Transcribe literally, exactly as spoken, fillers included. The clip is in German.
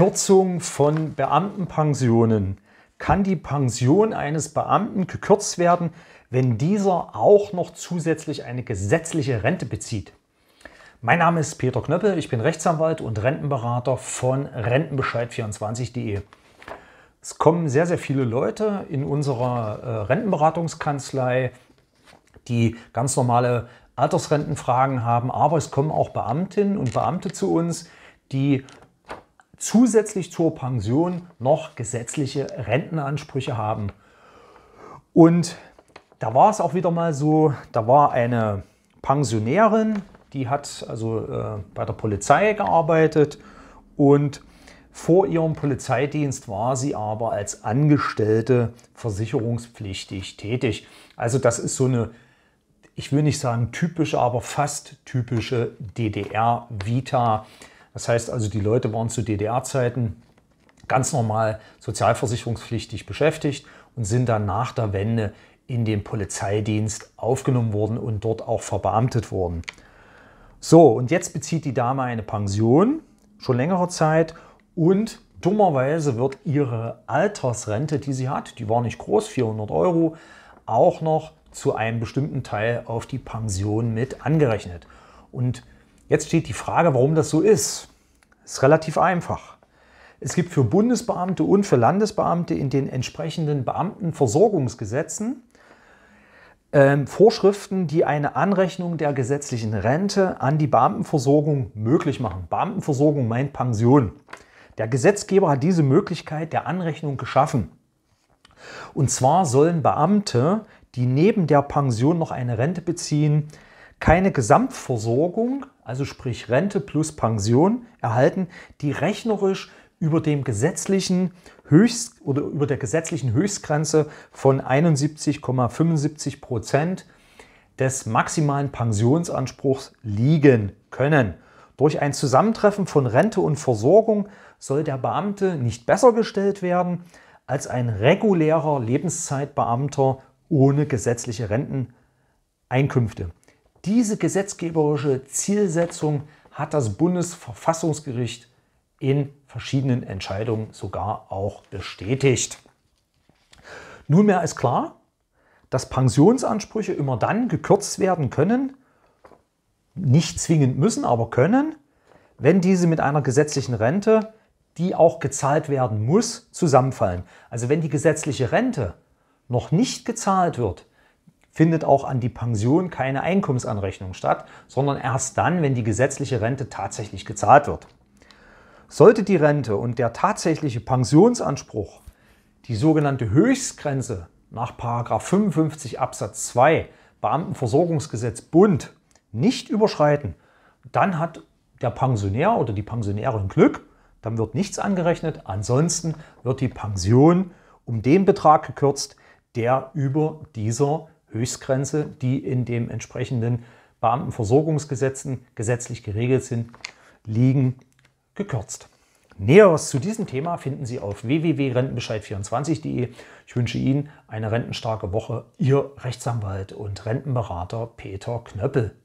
Kürzung von Beamtenpensionen. Kann die Pension eines Beamten gekürzt werden, wenn dieser auch noch zusätzlich eine gesetzliche Rente bezieht? Mein Name ist Peter Knöppel, ich bin Rechtsanwalt und Rentenberater von rentenbescheid vierundzwanzig punkt de. Es kommen sehr, sehr viele Leute in unserer Rentenberatungskanzlei, die ganz normale Altersrentenfragen haben, aber es kommen auch Beamtinnen und Beamte zu uns, die zusätzlich zur Pension noch gesetzliche Rentenansprüche haben. Und da war es auch wieder mal so, da war eine Pensionärin, die hat also äh, bei der Polizei gearbeitet und vor ihrem Polizeidienst war sie aber als Angestellte versicherungspflichtig tätig. Also das ist so eine, ich will nicht sagen typische, aber fast typische D D R-Vita. Das heißt also, die Leute waren zu D D R-Zeiten ganz normal sozialversicherungspflichtig beschäftigt und sind dann nach der Wende in den Polizeidienst aufgenommen worden und dort auch verbeamtet worden. So, und jetzt bezieht die Dame eine Pension, schon längere Zeit, und dummerweise wird ihre Altersrente, die sie hat, die war nicht groß, vierhundert Euro, auch noch zu einem bestimmten Teil auf die Pension mit angerechnet. Und jetzt steht die Frage, warum das so ist. Ist relativ einfach. Es gibt für Bundesbeamte und für Landesbeamte in den entsprechenden Beamtenversorgungsgesetzen ähm, Vorschriften, die eine Anrechnung der gesetzlichen Rente an die Beamtenversorgung möglich machen. Beamtenversorgung meint Pension. Der Gesetzgeber hat diese Möglichkeit der Anrechnung geschaffen. Und zwar sollen Beamte, die neben der Pension noch eine Rente beziehen, keine Gesamtversorgung, also sprich Rente plus Pension, erhalten, die rechnerisch über dem gesetzlichen Höchst oder über der gesetzlichen Höchstgrenze von einundsiebzig Komma fünfundsiebzig Prozent des maximalen Pensionsanspruchs liegen können. Durch ein Zusammentreffen von Rente und Versorgung soll der Beamte nicht besser gestellt werden als ein regulärer Lebenszeitbeamter ohne gesetzliche Renteneinkünfte. Diese gesetzgeberische Zielsetzung hat das Bundesverfassungsgericht in verschiedenen Entscheidungen sogar auch bestätigt. Nunmehr ist klar, dass Pensionsansprüche immer dann gekürzt werden können, nicht zwingend müssen, aber können, wenn diese mit einer gesetzlichen Rente, die auch gezahlt werden muss, zusammenfallen. Also wenn die gesetzliche Rente noch nicht gezahlt wird, findet auch an die Pension keine Einkommensanrechnung statt, sondern erst dann, wenn die gesetzliche Rente tatsächlich gezahlt wird. Sollte die Rente und der tatsächliche Pensionsanspruch, die sogenannte Höchstgrenze nach Paragraph fünfundfünfzig Absatz zwei Beamtenversorgungsgesetz Bund nicht überschreiten, dann hat der Pensionär oder die Pensionärin Glück, dann wird nichts angerechnet, ansonsten wird die Pension um den Betrag gekürzt, der über dieser Höchstgrenze, die in dem entsprechenden Beamtenversorgungsgesetzen gesetzlich geregelt sind, liegen, gekürzt. Näheres zu diesem Thema finden Sie auf w w w punkt rentenbescheid vierundzwanzig punkt de. Ich wünsche Ihnen eine rentenstarke Woche. Ihr Rechtsanwalt und Rentenberater Peter Knöppel.